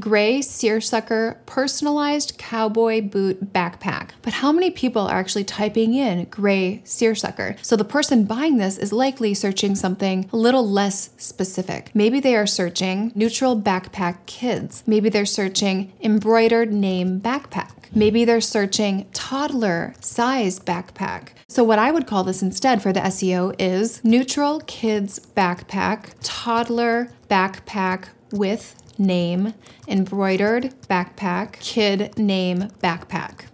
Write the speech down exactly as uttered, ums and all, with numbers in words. gray seersucker personalized cowboy boot backpack. But how many people are actually typing in gray seersucker? So the person buying this is likely searching something a little less specific. Maybe they are searching neutral backpack kids. Maybe they're searching embroidered name backpack. Maybe they're searching toddler size backpack. So what I would call this instead for the S E O is neutral kids backpack, toddler backpack with name, embroidered backpack, kid name backpack.